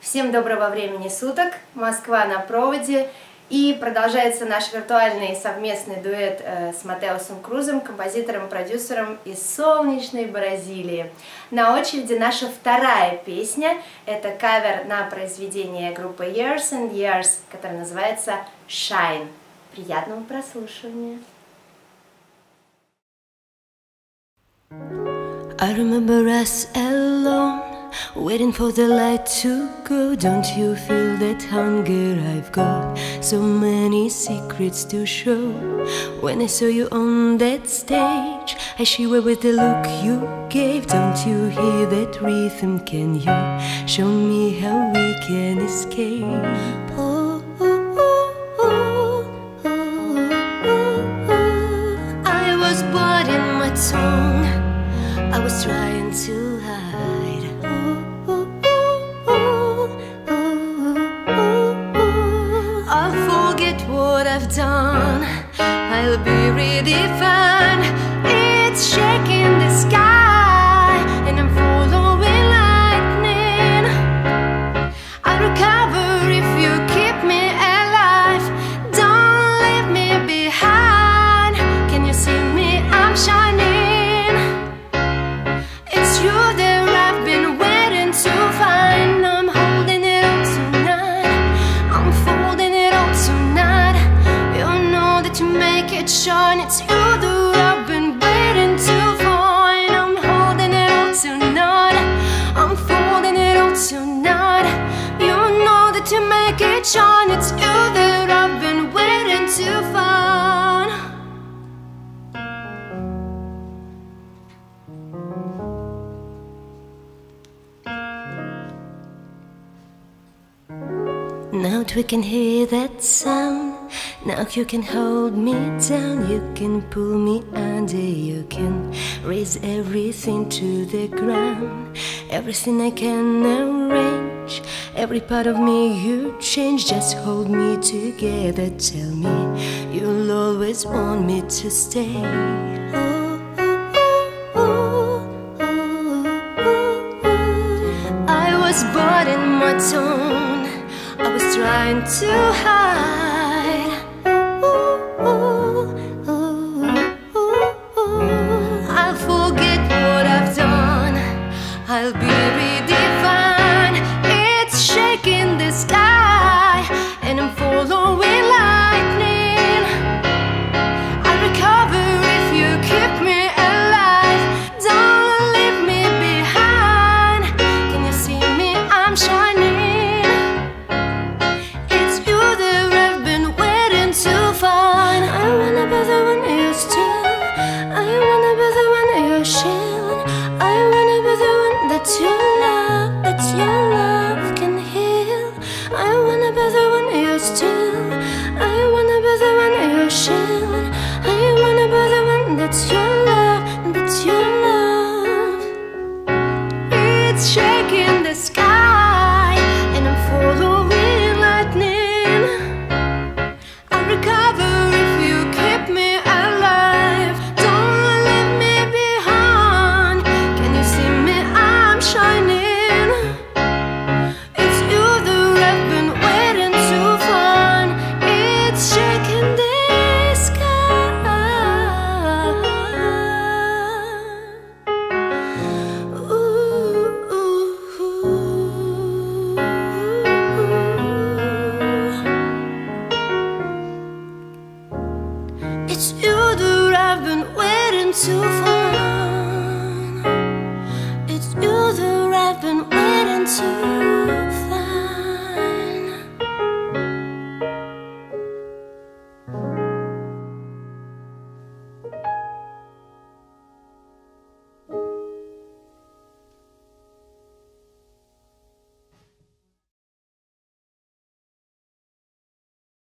Всем доброго времени суток, Москва на проводе, и продолжается наш виртуальный совместный дуэт с Матеусом Крузом, композитором и продюсером из солнечной Бразилии. На очереди наша вторая песня, это кавер на произведение группы Years and Years, которое называется Shine. Приятного прослушивания! I remember us alone, waiting for the light to go. Don't you feel that hunger? I've got so many secrets to show. When I saw you on that stage, I shivered with the look you gave. Don't you hear that rhythm? Can you show me how we can escape? Oh, oh, oh, oh, oh, oh, oh. I was biting my tongue, I was trying to hide. I've done, I'll be redefined. It's shaking the sky, and I'm following lightning. I'll recover if you keep me alive. Don't leave me behind. Can you see me? I'm shining. It's you that I've been waiting to find. I'm holding it on tonight, I'm folding it on tonight. To make it shine, it's you that I've been waiting to find. I'm holding it all tonight, I'm folding it all tonight. You know that to make it shine, it's you that I've been waiting to find. Now we can hear that sound. Now you can hold me down, you can pull me under, you can raise everything to the ground. Everything I can arrange, every part of me you change. Just hold me together, tell me you'll always want me to stay. Oh, oh, oh, oh, oh, oh, oh. I was biting my tongue, I was trying to hide. I'll be redefined. It's shaking the sky, and I'm following lightning. I'll recover if you keep me alive. Don't leave me behind. Can you see me? I'm shining. It's you that I've been waiting to find. I wanna be the one you steal. I wanna be the one you shield. I wanna be the one that your love can heal. I wanna be the one you steal. I wanna be the one you shield. I wanna be the one that your love, it's shaking the sky, and I'm following lightning. I'll recover if you keep me alive. Don't leave me behind. Can you see me? Shining. It's you that I've been waiting to find. It's shaking the sky. Ooh, ooh, ooh. It's you that I've been waiting to find. You're the one I've been waiting to.